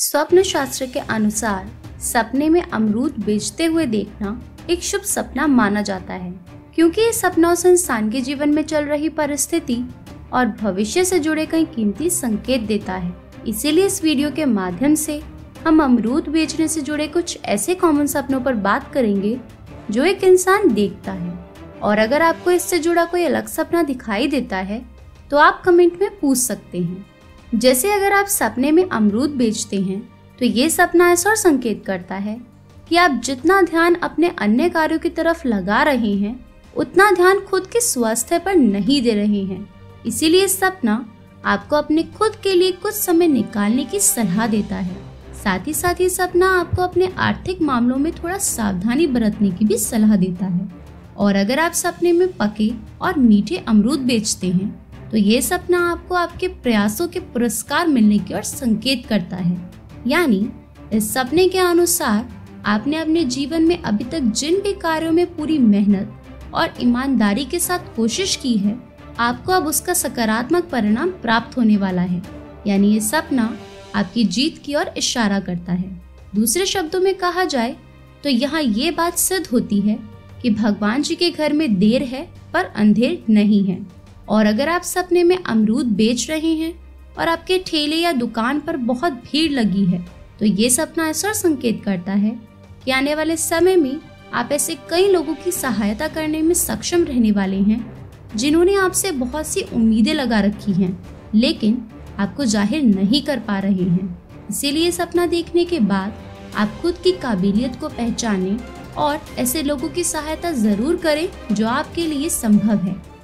स्वप्न शास्त्र के अनुसार सपने में अमरूद बेचते हुए देखना एक शुभ सपना माना जाता है, क्योंकि ये सपना उस इंसान के जीवन में चल रही परिस्थिति और भविष्य से जुड़े कई कीमती संकेत देता है। इसीलिए इस वीडियो के माध्यम से हम अमरूद बेचने से जुड़े कुछ ऐसे कॉमन सपनों पर बात करेंगे जो एक इंसान देखता है, और अगर आपको इससे जुड़ा कोई अलग सपना दिखाई देता है तो आप कमेंट में पूछ सकते हैं। जैसे अगर आप सपने में अमरूद बेचते हैं तो ये सपना ऐसा और संकेत करता है कि आप जितना ध्यान अपने अन्य कार्यों की तरफ लगा रहे हैं उतना ध्यान खुद के स्वास्थ्य पर नहीं दे रहे हैं। इसीलिए सपना आपको अपने खुद के लिए कुछ समय निकालने की सलाह देता है। साथ ही सपना आपको अपने आर्थिक मामलों में थोड़ा सावधानी बरतने की भी सलाह देता है। और अगर आप सपने में पके और मीठे अमरूद बेचते हैं तो ये सपना आपको आपके प्रयासों के पुरस्कार मिलने की ओर संकेत करता है। यानी इस सपने के अनुसार आपने अपने जीवन में अभी तक जिन भी कार्यों में पूरी मेहनत और ईमानदारी के साथ कोशिश की है, आपको अब उसका सकारात्मक परिणाम प्राप्त होने वाला है। यानी ये सपना आपकी जीत की ओर इशारा करता है। दूसरे शब्दों में कहा जाए तो यहाँ ये बात सिद्ध होती है कि भगवान जी के घर में देर है पर अंधेर नहीं है। और अगर आप सपने में अमरूद बेच रहे हैं और आपके ठेले या दुकान पर बहुत भीड़ लगी है तो ये सपना ऐसा संकेत करता है कि आने वाले समय में आप ऐसे कई लोगों की सहायता करने में सक्षम रहने वाले हैं जिन्होंने आपसे बहुत सी उम्मीदें लगा रखी हैं लेकिन आपको जाहिर नहीं कर पा रहे हैं। इसीलिए सपना देखने के बाद आप खुद की काबिलियत को पहचानें और ऐसे लोगों की सहायता जरूर करें जो आपके लिए संभव है।